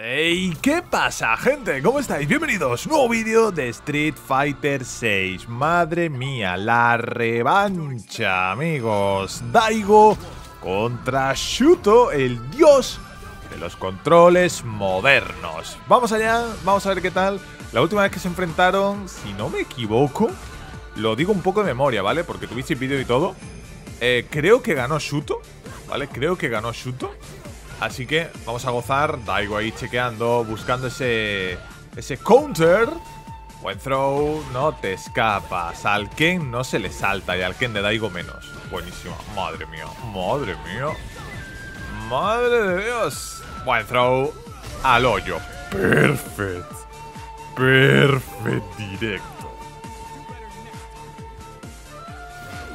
¡Hey! ¿Qué pasa, gente? ¿Cómo estáis? Bienvenidos, nuevo vídeo de Street Fighter 6. Madre mía, la revancha, amigos. Daigo contra Shuto, el dios de los controles modernos. Vamos allá, vamos a ver qué tal. La última vez que se enfrentaron, si no me equivoco, lo digo un poco de memoria, ¿vale? Porque tuvisteis vídeo y todo. Creo que ganó Shuto, ¿vale? Creo que ganó Shuto. Así que vamos a gozar. Daigo ahí chequeando, buscando ese counter. Buen throw, no te escapas. Al Ken no se le salta y al Ken de Daigo menos. Buenísimo, madre mía, madre mía. Madre de Dios. Buen throw al hoyo. Perfecto. Perfecto directo.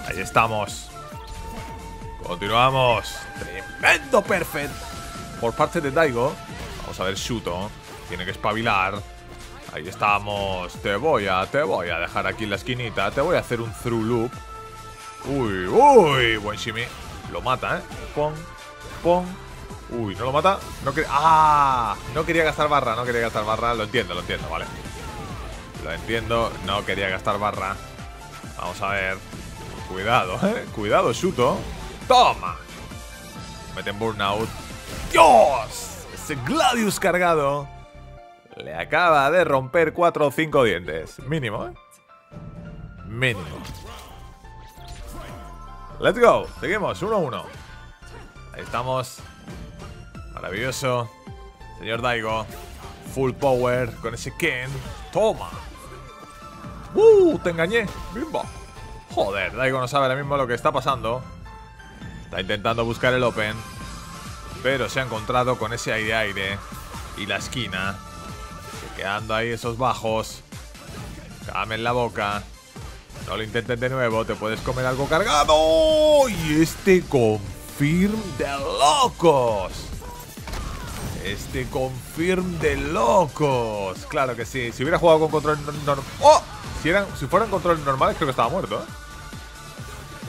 Ahí estamos. Continuamos. Tremendo perfecto por parte de Daigo. Vamos a ver, Shuto tiene que espabilar. Ahí estamos. Te voy a dejar aquí en la esquinita. Te voy a hacer un through loop. Uy, uy. Buen shimmy. Lo mata, ¿eh? Pon, pon. Uy, no lo mata. No quería... ¡Ah! No quería gastar barra, no quería gastar barra. Lo entiendo, vale. Lo entiendo. No quería gastar barra. Vamos a ver. Cuidado, ¿eh? Cuidado, Shuto. ¡Toma! Meten burnout. ¡Dios! Ese Gladius cargado le acaba de romper 4 o 5 dientes. Mínimo, ¿eh? Mínimo. ¡Let's go! Seguimos, 1-1. Ahí estamos. Maravilloso. Señor Daigo. Full power con ese Ken. ¡Toma! Te engañé. ¡Bimba! Joder, Daigo no sabe ahora mismo lo que está pasando. Está intentando buscar el open, pero se ha encontrado con ese aire-aire y la esquina. Chequeando ahí esos bajos. Came en la boca. No lo intentes de nuevo, te puedes comer algo cargado. Y este confirm de locos. Este confirm de locos. Claro que sí. Si hubiera jugado con control normal... ¡Oh! Si fueran controles normales creo que estaba muerto, ¿eh?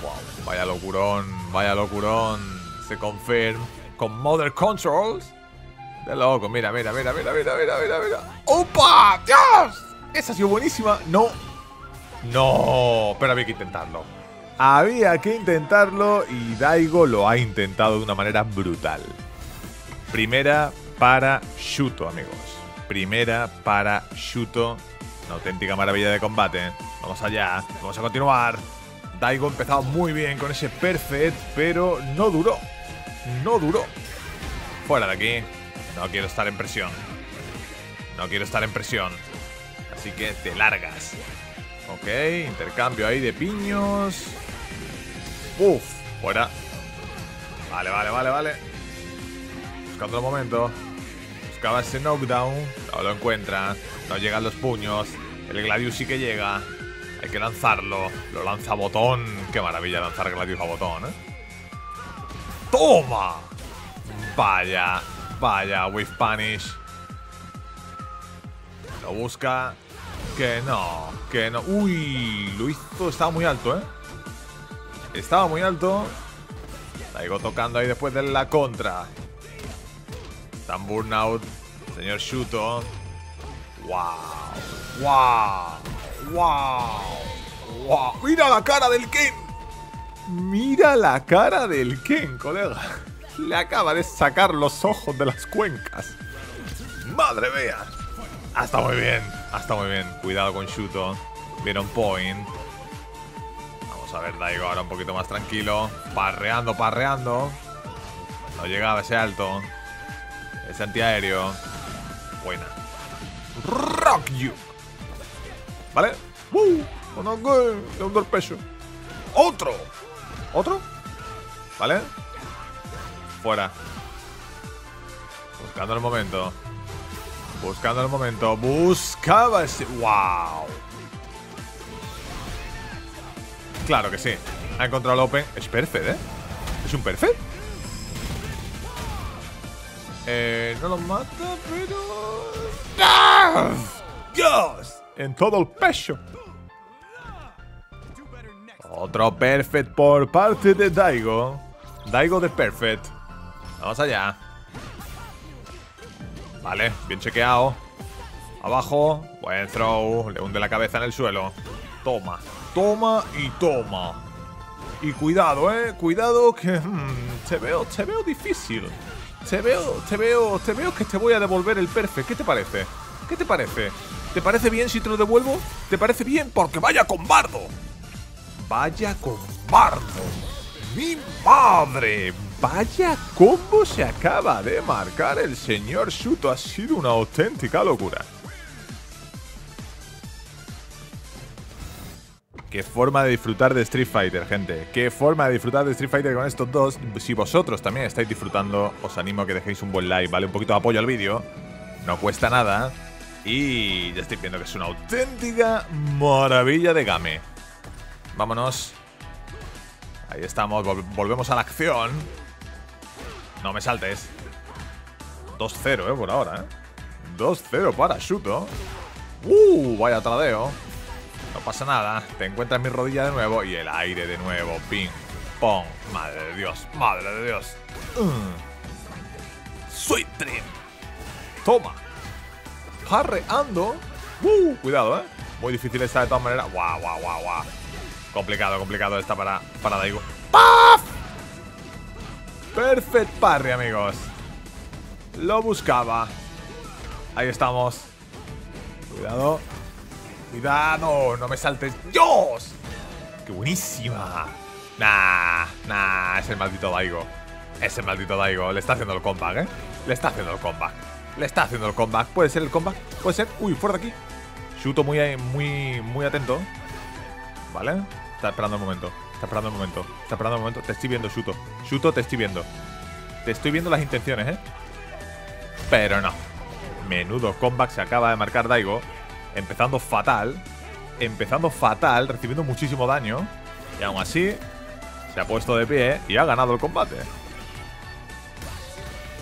Wow, vaya locurón, vaya locurón. Se confirma con Mother Controls. De loco, mira. ¡Opa! ¡Dios! Esa ha sido buenísima. No. No, pero había que intentarlo. Había que intentarlo y Daigo lo ha intentado de una manera brutal. Primera para Shuto, amigos. Primera para Shuto. Una auténtica maravilla de combate. Vamos allá, vamos a continuar. Daigo ha empezado muy bien con ese perfect, pero no duró. No duró. Fuera de aquí. No quiero estar en presión. No quiero estar en presión. Así que te largas. Ok, intercambio ahí de piños. Uf, fuera. Vale. Buscando el momento. Buscaba ese knockdown. No lo encuentra. No llegan los puños. El Gladius sí que llega. Hay que lanzarlo. Lo lanza a botón. Qué maravilla lanzar Gladius a botón, ¿eh? ¡Toma! Vaya, with punish. Lo busca. Que no. ¡Uy! Lo hizo. Estaba muy alto, ¿eh? Estaba muy alto. Daigo tocando ahí después de la contra. Tan burnout. Señor Shuto. ¡Wow! ¡Mira la cara del Ken! ¡Mira la cara del Ken, colega! Le acaba de sacar los ojos de las cuencas. ¡Madre mía! Hasta muy bien. Cuidado con Shuto. Vieron point. Vamos a ver Daigo ahora un poquito más tranquilo. Parreando. No llegaba ese alto. Ese antiaéreo. Buena. Rock you. ¿Vale? ¡No, güey! Le hundo el peso. ¡Otro! ¿Vale? Fuera. Buscando el momento. Buscaba ese... ¡Wow! Claro que sí. Ha encontrado el open. Es perfect, ¿eh? Es un perfect. No lo mata, pero... ¡Ah! ¡Dios! En todo el pecho. Otro perfect por parte de Daigo. Daigo de perfect. Vamos allá. Vale, bien chequeado. Abajo. Buen throw. Le hunde la cabeza en el suelo. Toma. Toma y toma. Y cuidado, cuidado que... te veo difícil. Te veo que te voy a devolver el perfect. ¿Qué te parece? ¿Qué te parece? ¿Te parece bien si te lo devuelvo? ¿Te parece bien? Porque vaya combardo. Vaya combardo. ¡Mi madre! Vaya combo se acaba de marcar el señor Shuto. Ha sido una auténtica locura. Qué forma de disfrutar de Street Fighter, gente. Qué forma de disfrutar de Street Fighter con estos dos. Si vosotros también estáis disfrutando, os animo a que dejéis un buen like, ¿vale? Un poquito de apoyo al vídeo. No cuesta nada. Y ya estáis viendo que es una auténtica maravilla de game. Vámonos. Ahí estamos. Volvemos a la acción. No me saltes. 2-0, por ahora, 2-0 para Shuto. Vaya tradeo. No pasa nada, te encuentras mi rodilla de nuevo y el aire de nuevo. Ping, pong, madre de Dios, madre de Dios. Sweet Dream. Toma. Jarreando. Cuidado, muy difícil esta de todas maneras. Guau. Complicado, complicado esta para Daigo. ¡Paf! Perfect parry, amigos. Lo buscaba. Ahí estamos. Cuidado. Cuidado, no me saltes. ¡Dios! ¡Qué buenísima! Nah, es el maldito Daigo. Es el maldito Daigo. Le está haciendo el comeback, Le está haciendo el comeback. Puede ser el comeback. Puede ser. Uy, fuera de aquí. Shuto muy atento. Vale. Está esperando el momento. Te estoy viendo, Shuto. Te estoy viendo. Te estoy viendo las intenciones, Pero no. Menudo comeback se acaba de marcar Daigo. Empezando fatal, recibiendo muchísimo daño. Y aún así, se ha puesto de pie y ha ganado el combate.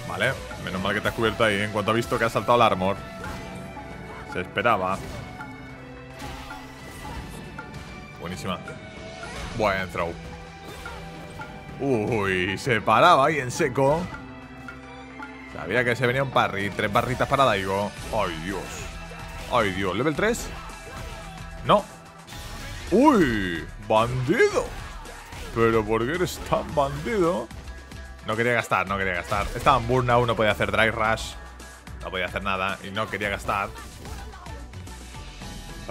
Vale, menos mal que te has cubierto ahí. En cuanto ha visto que ha saltado el armor. Se esperaba. Buenísima. Buen throw. Uy, se paraba ahí en seco. Sabía que se venía un parry. 3 barritas para Daigo. ¡Ay, Dios! ¡Ay, Dios! ¿Level 3? ¡No! ¡Uy! ¡Bandido! ¿Pero por qué eres tan bandido? No quería gastar, Estaba en burnout, no podía hacer dry rush. No podía hacer nada y no quería gastar.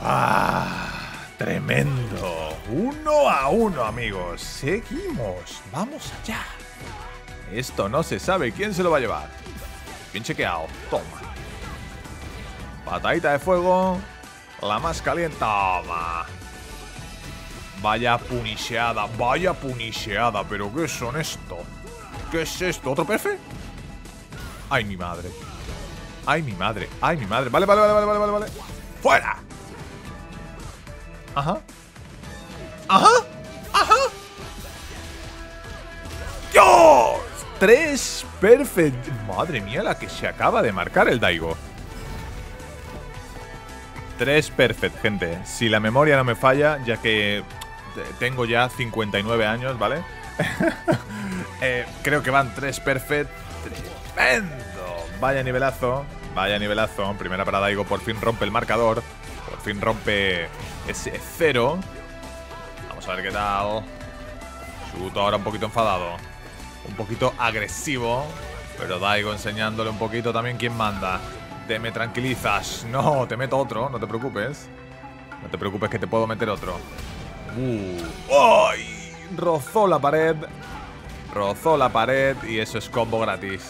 ¡Ah! ¡Tremendo! 1-1, amigos. Seguimos. Vamos allá. Esto no se sabe quién se lo va a llevar. Bien chequeado. Toma. Patadita de fuego. La más caliente. Toma. Vaya punicheada. ¿Pero qué son esto? ¿Qué es esto? ¿Otro perfect? ¡Ay, mi madre! Vale. ¡Fuera! Ajá. ¡Dios! 3 perfect. Madre mía, la que se acaba de marcar el Daigo. 3 perfect, gente. Si la memoria no me falla, ya que tengo ya 59 años, ¿vale? Creo que van 3 perfect. ¡Tremendo! Vaya nivelazo. Primera para Daigo. Por fin rompe el marcador. Por fin rompe ese 0. Vamos a ver qué tal. Shuto ahora un poquito enfadado. Un poquito agresivo. Pero Daigo enseñándole un poquito también quién manda. Te me tranquilizas. No, te meto otro. No te preocupes. No te preocupes que te puedo meter otro. ¡Ay! Rozó la pared. Y eso es combo gratis.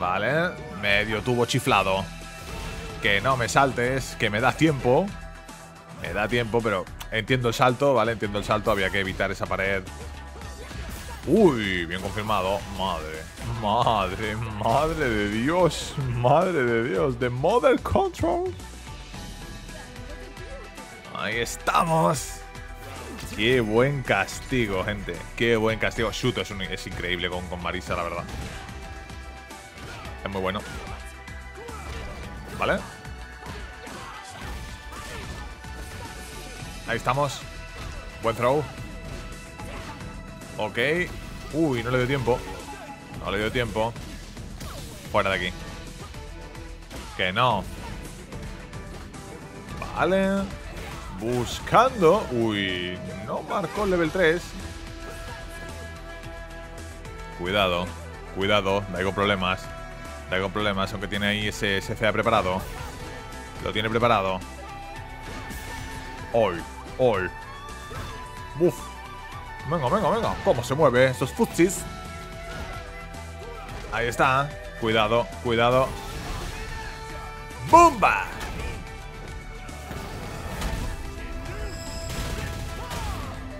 Vale. Medio tubo chiflado. Que no me saltes. Que me das tiempo. Me da tiempo, pero entiendo el salto. Vale, entiendo el salto. Había que evitar esa pared. Uy, bien confirmado. Madre de Dios. De Mother Control. Ahí estamos. Qué buen castigo, gente. Qué buen castigo. Shuto es increíble con Marisa, la verdad. Es muy bueno. Vale. Ahí estamos. Buen throw. Ok. Uy, no le dio tiempo. Fuera de aquí. que no. Vale. Buscando. Uy, no marcó el level 3. Cuidado. Cuidado. Daigo problemas. Daigo problemas, aunque tiene ahí ese SCA preparado. Lo tiene preparado. Hoy. Hoy. Buf. Venga, venga, venga. ¿Cómo se mueve estos futsis? Ahí está. Cuidado, cuidado. ¡Bomba!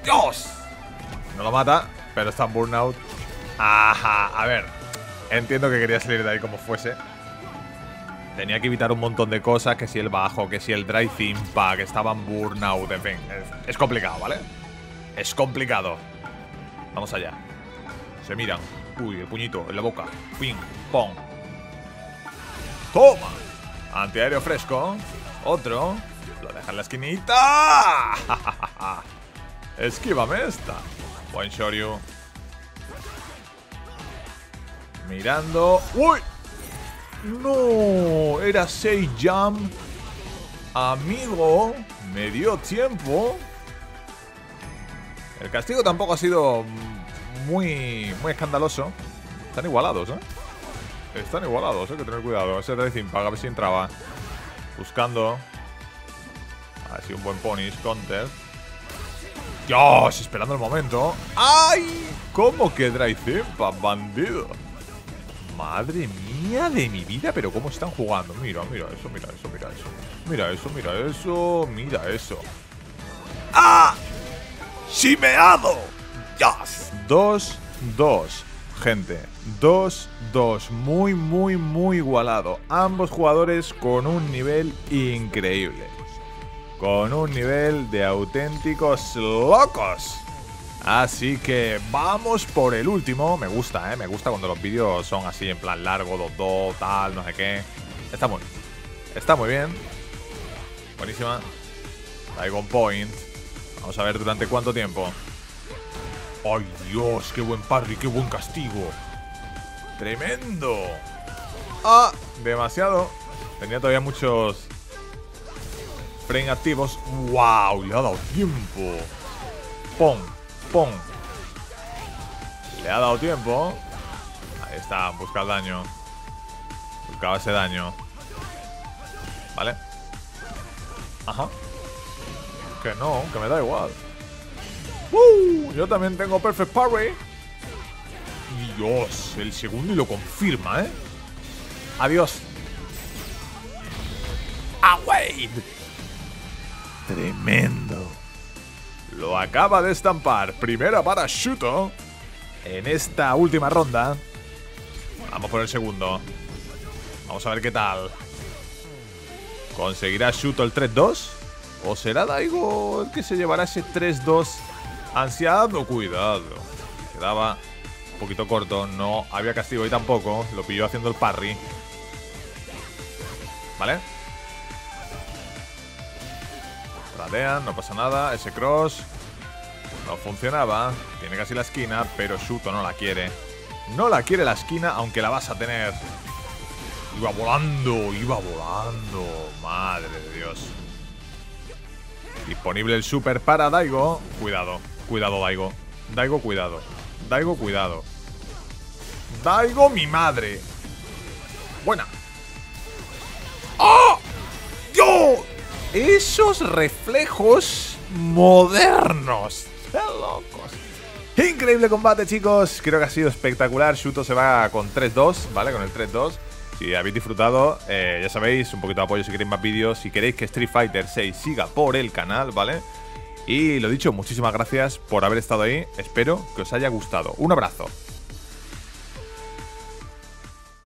¡Dios! No lo mata, pero está en burnout. Ajá, a ver. Entiendo que quería salir de ahí como fuese. Tenía que evitar un montón de cosas. Que si el bajo, que si el drive impact, que estaba en burnout, en fin. Es complicado, ¿vale? Es complicado. Vamos allá. Se miran. Uy, el puñito en la boca. Ping, pong. ¡Toma! Antiaéreo fresco. Otro. Lo deja en la esquinita. Esquívame esta. Buen Shoryu. Mirando. ¡Uy! ¡No! Era 6 jump. Amigo. Me dio tiempo. El castigo tampoco ha sido muy escandaloso. Están igualados, ¿eh? Están igualados, hay que tener cuidado. Ese drive impact, a ver si entraba. Buscando. Así un buen punish, counter. Dios, esperando el momento. ¡Ay! ¿Cómo que drive impact, bandido? Madre mía de mi vida, pero cómo están jugando. Mira, mira eso, mira eso, mira eso. Mira eso, mira eso, mira eso. ¡Ah! ¡Shimeado! ¡Dios! 2-2, gente, 2-2, muy igualado. Ambos jugadores con un nivel increíble. Con un nivel de auténticos locos. Así que vamos por el último. Me gusta, me gusta cuando los vídeos son así en plan largo, 2-2, tal, no sé qué. Está muy bien. Buenísima. Dragon Point. Vamos a ver durante cuánto tiempo. ¡Ay, Dios! ¡Qué buen parry! ¡Qué buen castigo! ¡Tremendo! ¡Ah! Demasiado. Tenía todavía muchos frame activos. ¡Wow! Le ha dado tiempo. ¡Pum! ¡Pum! Le ha dado tiempo. Ahí está. Busca el daño. Buscaba ese daño. ¿Vale? Ajá. Que no, que me da igual. Yo también tengo perfect parry. Dios, el segundo y lo confirma, ¿eh? Adiós. ¡Away! Tremendo. Lo acaba de estampar. Primera para Shuto. En esta última ronda. Vamos por el segundo. Vamos a ver qué tal. ¿Conseguirá Shuto el 3-2? ¿O será Daigo el que se llevará ese 3-2? Ansiado, cuidado. Quedaba un poquito corto. No había castigo ahí tampoco. Lo pilló haciendo el parry. ¿Vale? Radean, no pasa nada. Ese cross no funcionaba. Tiene casi la esquina, pero Shuto no la quiere. No la quiere la esquina, aunque la vas a tener. Iba volando, iba volando. Madre de Dios. Disponible el super para Daigo. Cuidado. Cuidado, Daigo. Daigo, cuidado. Daigo, cuidado. Daigo, mi madre. Buena. ¡Oh! ¡Dios! Esos reflejos modernos. ¡Qué locos! Increíble combate, chicos. Creo que ha sido espectacular. Shuto se va con 3-2, ¿vale? Con el 3-2. Si habéis disfrutado, ya sabéis, un poquito de apoyo si queréis más vídeos. Si queréis que Street Fighter 6 siga por el canal, ¿vale? Y lo dicho, muchísimas gracias por haber estado ahí. Espero que os haya gustado. Un abrazo.